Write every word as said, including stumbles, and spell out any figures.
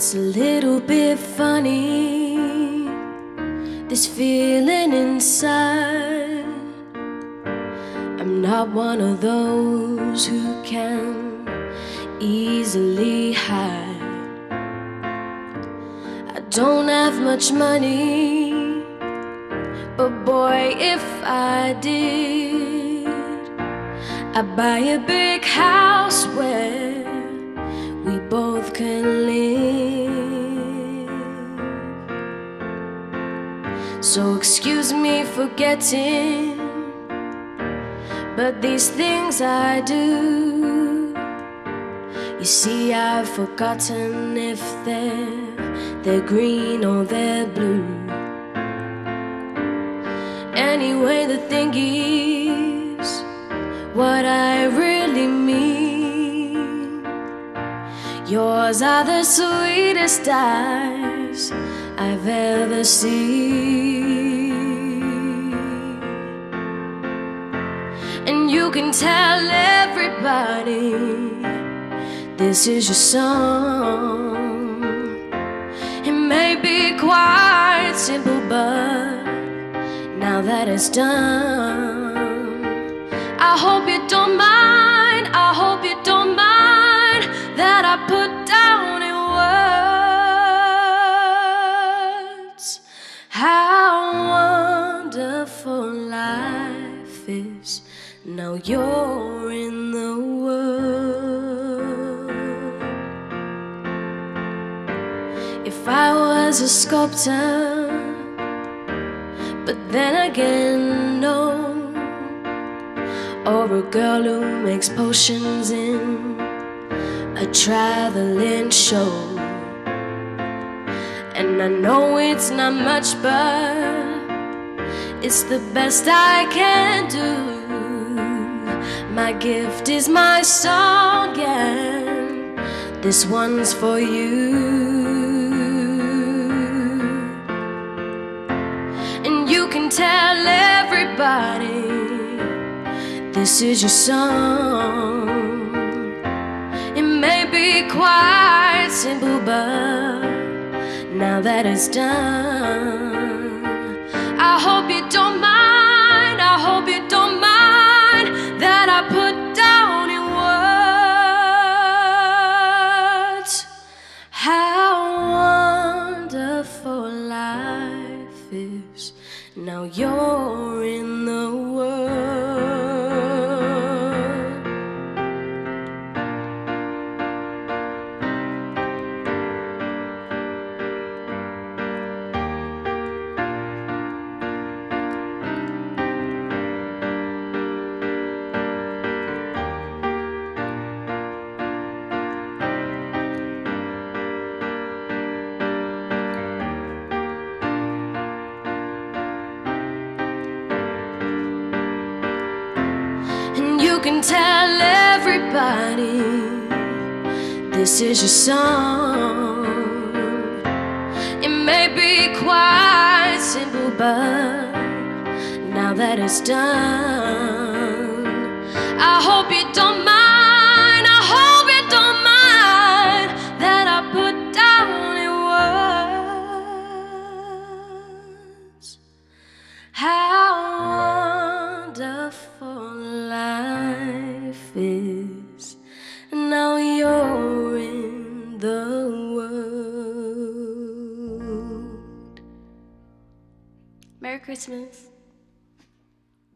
It's a little bit funny, this feeling inside. I'm not one of those who can easily hide. I don't have much money, but boy, if I did, I'd buy a big house where we both can live. So excuse me for getting, but these things I do, you see, I've forgotten if they're, they're green or they're blue. Anyway, the thing is, what I really mean, yours are the sweetest eyes I've ever seen. And you can tell everybody this is your song. It may be quite simple, but now that it's done, I hope you don't mind, I hope you don't mind that I put down in words how wonderful life is. Now you're in the world. If I was a sculptor, but then again, no, or a girl who makes potions in a traveling show. And I know it's not much, but it's the best I can do. My gift is my song, and this one's for you. And you can tell everybody this is your song. Be quite simple, but now that it's done, I hope you don't mind, I hope you don't mind that I put down in words how wonderful life is. Now you're in the world. You can tell everybody this is your song. It may be quite simple, but now that it's done, I hope you don't mind. Merry Christmas.